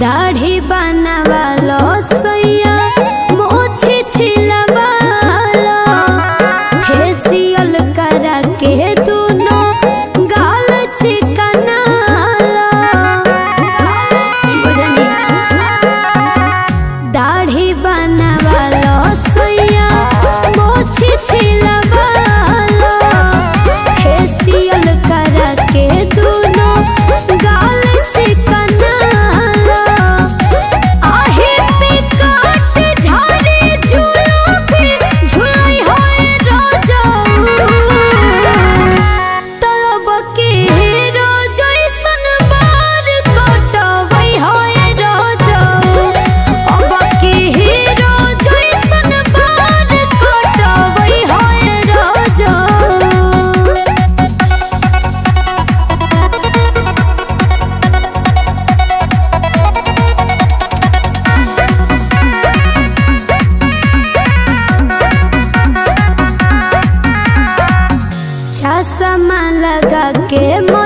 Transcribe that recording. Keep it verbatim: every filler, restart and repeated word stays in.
दाढ़ी बनावा लो सैया मोछी छिलवा लो फेसियल करा के दूनो गाल चिकना लो दाढ़ी बनावा लो सैया मोछी छिलवा लो फेसियल करा के दूनो गाल चिकना के